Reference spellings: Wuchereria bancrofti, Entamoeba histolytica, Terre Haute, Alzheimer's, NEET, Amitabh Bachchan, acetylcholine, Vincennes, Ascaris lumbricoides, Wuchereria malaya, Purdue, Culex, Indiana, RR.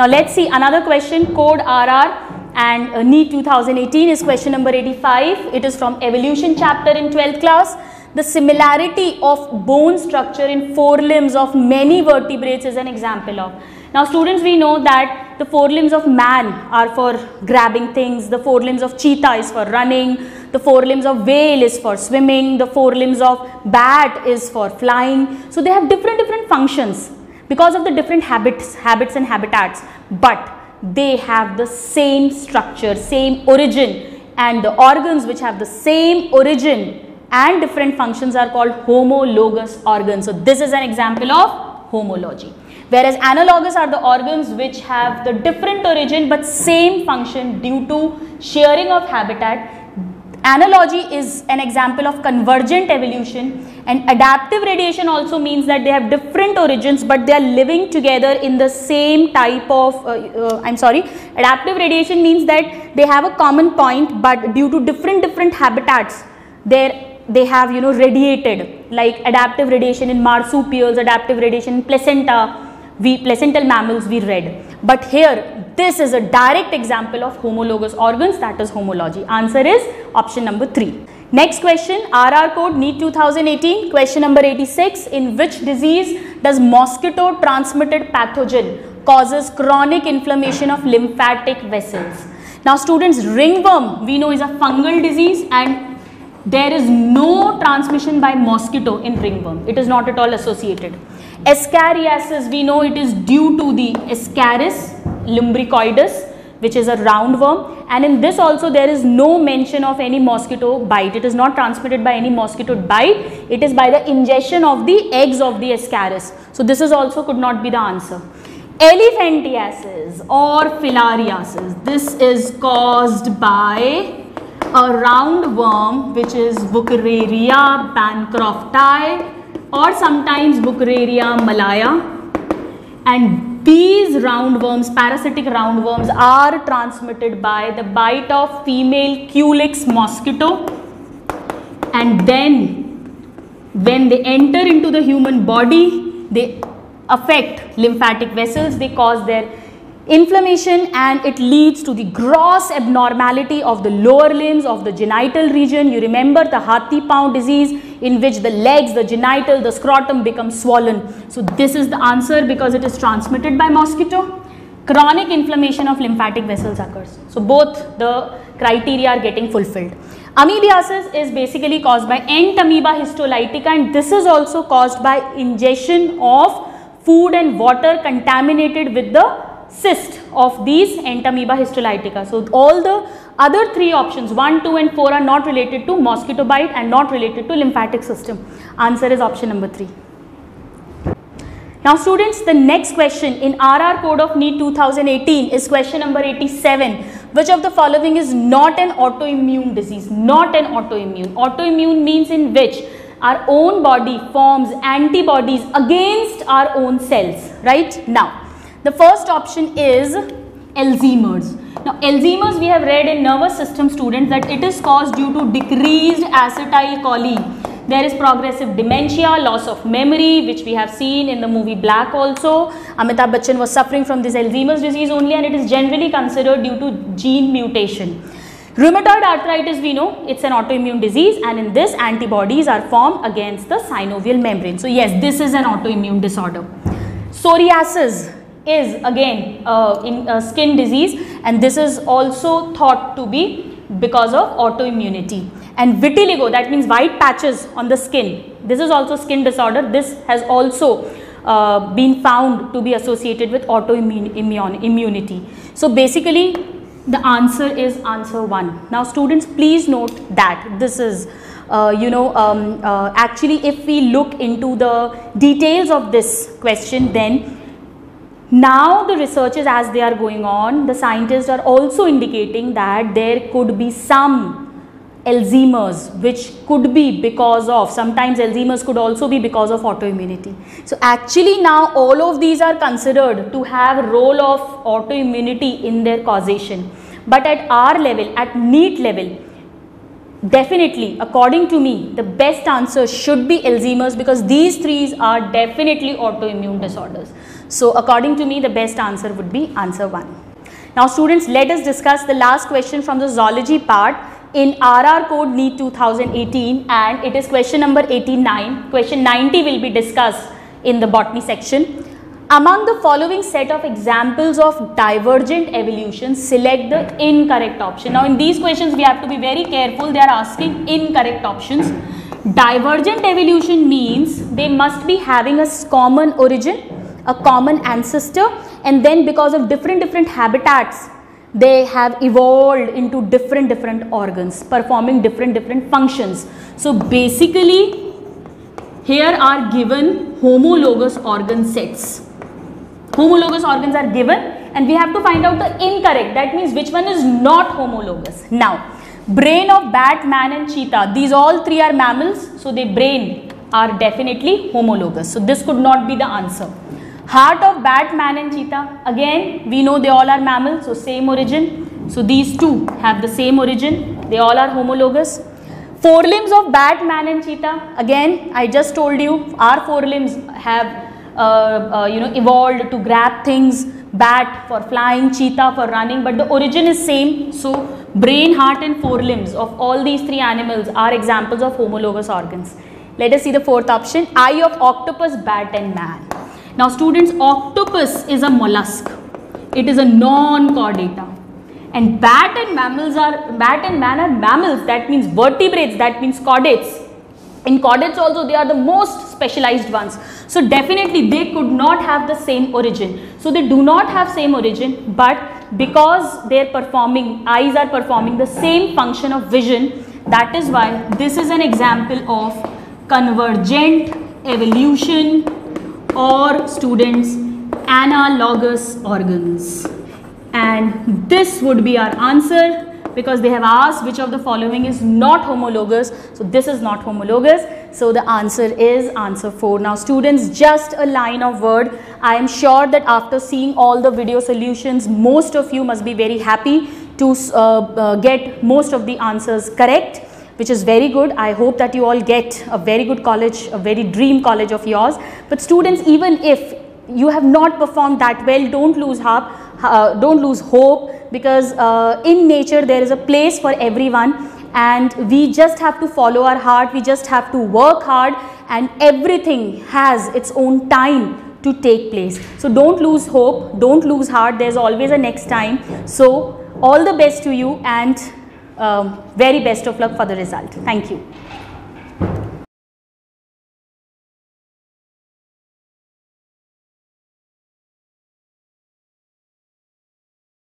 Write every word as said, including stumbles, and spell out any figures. Now let's see another question, code R R. And uh, NEET two thousand eighteen is question number eighty-five. It is from evolution chapter in twelfth class. The similarity of bone structure in forelimbs of many vertebrates is an example of. Now students, we know that the forelimbs of man are for grabbing things, the forelimbs of cheetah is for running, the forelimbs of whale is for swimming, the forelimbs of bat is for flying. So they have different different functions because of the different habits, habits and habitats. But they have the same structure, same origin, and the organs which have the same origin and different functions are called homologous organs. So this is an example of homology. Whereas analogous are the organs which have the different origin but same function due to sharing of habitat. Analogy is an example of convergent evolution, and adaptive radiation also means that they have different origins but they are living together in the same type of, uh, uh, I'm sorry, adaptive radiation means that they have a common point but due to different different habitats they they have, you know, radiated, like adaptive radiation in marsupials, adaptive radiation in placenta, we placental mammals we read. But here this is a direct example of homologous organs, that is homology. Answer is option number three. Next question, R R code NEET two thousand eighteen, question number eighty-six. In which disease does mosquito transmitted pathogen causes chronic inflammation of lymphatic vessels? Now students, ringworm we know is a fungal disease and there is no transmission by mosquito in ringworm. It is not at all associated. Ascariasis, we know it is due to the Ascaris lumbricoides, which is a roundworm, and in this also there is no mention of any mosquito bite. It is not transmitted by any mosquito bite. It is by the ingestion of the eggs of the Ascaris. So this is also could not be the answer. Elephantiasis or filariasis, this is caused by a roundworm which is Wuchereria bancrofti or sometimes Wuchereria malaya, and these roundworms, parasitic roundworms, are transmitted by the bite of female Culex mosquito, and then when they enter into the human body they affect lymphatic vessels, they cause their inflammation, and it leads to the gross abnormality of the lower limbs, of the genital region. You remember the Hathi Paw disease, in which the legs, the genital, the scrotum become swollen. So this is the answer because it is transmitted by mosquito. Chronic inflammation of lymphatic vessels occurs. So both the criteria are getting fulfilled. Amoebiasis is basically caused by Entamoeba histolytica, and this is also caused by ingestion of food and water contaminated with the cyst of these Entamoeba histolytica. So all the other three options one, two and four are not related to mosquito bite and not related to lymphatic system. Answer is option number three. Now students, the next question in R R code of NEET two thousand eighteen is question number eighty-seven. Which of the following is not an autoimmune disease? Not an autoimmune. Autoimmune means in which our own body forms antibodies against our own cells, right? Now the first option is Alzheimer's. Now Alzheimer's we have read in nervous system students that it is caused due to decreased acetylcholine. There is progressive dementia, loss of memory, which we have seen in the movie Black also. Amitabh Bachchan was suffering from this Alzheimer's disease only, and it is generally considered due to gene mutation. Rheumatoid arthritis, we know it's an autoimmune disease, and in this antibodies are formed against the synovial membrane. So yes, this is an autoimmune disorder. Psoriasis is again uh, in uh, skin disease, and this is also thought to be because of autoimmunity. And vitiligo, that means white patches on the skin, this is also skin disorder. This has also uh, been found to be associated with autoimmune immune, immunity. So basically the answer is answer one. Now students, please note that this is Uh, you know, um, uh, actually if we look into the details of this question, then now the researches as they are going on, the scientists are also indicating that there could be some Alzheimer's which could be because of, sometimes Alzheimer's could also be because of autoimmunity. So actually now all of these are considered to have role of autoimmunity in their causation. But at our level, at NEET level, definitely according to me the best answer should be Alzheimer's, because these three are definitely autoimmune disorders. So according to me, the best answer would be answer one. Now students, let us discuss the last question from the zoology part in R R code NEET two thousand eighteen, and it is question number eighty-nine. Question ninety will be discussed in the botany section. Among the following set of examples of divergent evolution, select the incorrect option. Now in these questions we have to be very careful, they are asking incorrect options. Divergent evolution means they must be having a common origin, a common ancestor, and then because of different different habitats they have evolved into different different organs performing different different functions. So basically here are given homologous organ sets. Homologous organs are given and we have to find out the incorrect, that means which one is not homologous. Now brain of bat, man and cheetah, these all three are mammals, so their brain are definitely homologous. So this could not be the answer. Heart of bat, man and cheetah, again we know they all are mammals, so same origin. So these two have the same origin, they all are homologous. Forelimbs of bat, man and cheetah, again I just told you our forelimbs have uh, uh, you know evolved to grab things, bat for flying, cheetah for running, but the origin is same. So brain, heart and forelimbs of all these three animals are examples of homologous organs. Let us see the fourth option, eye of octopus, bat and man. Now students, octopus is a mollusk, it is a non-chordata, and bat and mammals are, bat and man are mammals, that means vertebrates, that means chordates. In chordates also they are the most specialized ones. So definitely they could not have the same origin. So they do not have same origin, but because they are performing, eyes are performing the same function of vision, that is why this is an example of convergent evolution or students analogous organs. And this would be our answer, because they have asked which of the following is not homologous. So this is not homologous. So the answer is answer four. Now students, just a line of word. I am sure that after seeing all the video solutions, most of you must be very happy to uh, uh, get most of the answers correct, which is very good. I hope that you all get a very good college, a very dream college of yours. But students, even if you have not performed that well, don't lose heart. Uh, don't lose hope, because uh, in nature there is a place for everyone, and we just have to follow our heart, we just have to work hard, and everything has its own time to take place. So don't lose hope, don't lose heart, there's always a next time. So all the best to you, and um, very best of luck for the result. Thank you.